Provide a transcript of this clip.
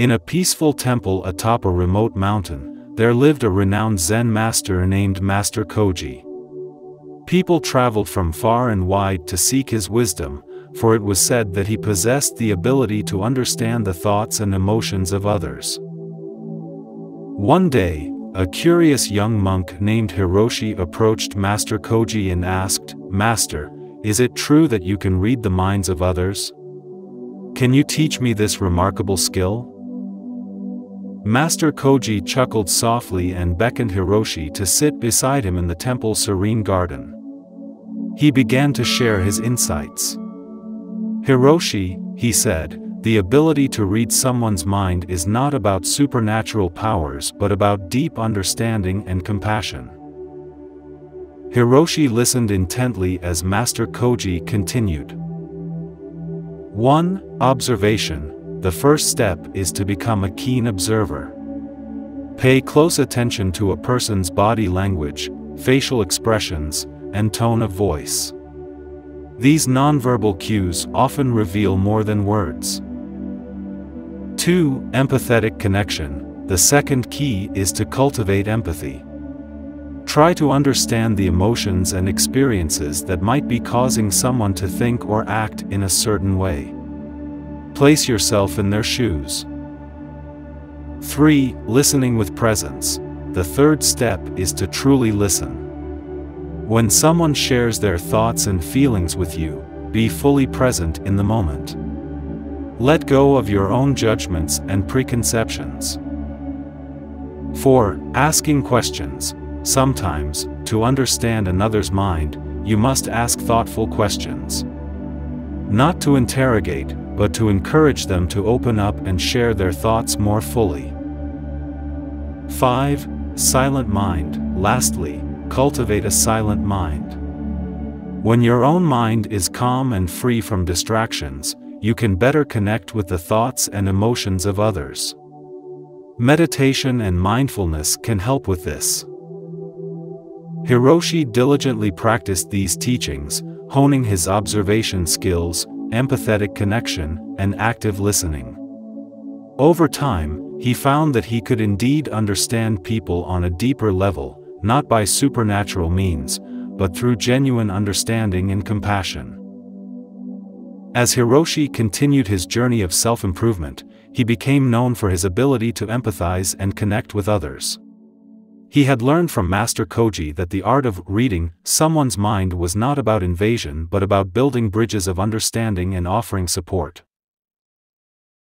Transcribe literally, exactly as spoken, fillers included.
In a peaceful temple atop a remote mountain, there lived a renowned Zen master named Master Koji. People traveled from far and wide to seek his wisdom, for it was said that he possessed the ability to understand the thoughts and emotions of others. One day, a curious young monk named Hiroshi approached Master Koji and asked, "Master, is it true that you can read the minds of others? Can you teach me this remarkable skill?" Master Koji chuckled softly and beckoned Hiroshi to sit beside him in the temple's serene garden. He began to share his insights. "Hiroshi," he said, "the ability to read someone's mind is not about supernatural powers but about deep understanding and compassion." Hiroshi listened intently as Master Koji continued. "one. Observation. The first step is to become a keen observer. Pay close attention to a person's body language, facial expressions, and tone of voice. These nonverbal cues often reveal more than words. two. Empathetic connection. The second key is to cultivate empathy. Try to understand the emotions and experiences that might be causing someone to think or act in a certain way. Place yourself in their shoes. three. Listening with presence. The third step is to truly listen. When someone shares their thoughts and feelings with you, be fully present in the moment. Let go of your own judgments and preconceptions. four. Asking questions. Sometimes, to understand another's mind, you must ask thoughtful questions. Not to interrogate, but to encourage them to open up and share their thoughts more fully. five. Silent mind. Lastly, cultivate a silent mind. When your own mind is calm and free from distractions, you can better connect with the thoughts and emotions of others. Meditation and mindfulness can help with this." Hiroshi diligently practiced these teachings, honing his observation skills, empathetic connection, and active listening. Over time, he found that he could indeed understand people on a deeper level, not by supernatural means, but through genuine understanding and compassion. As Hiroshi continued his journey of self-improvement, he became known for his ability to empathize and connect with others. He had learned from Master Koji that the art of reading someone's mind was not about invasion but about building bridges of understanding and offering support.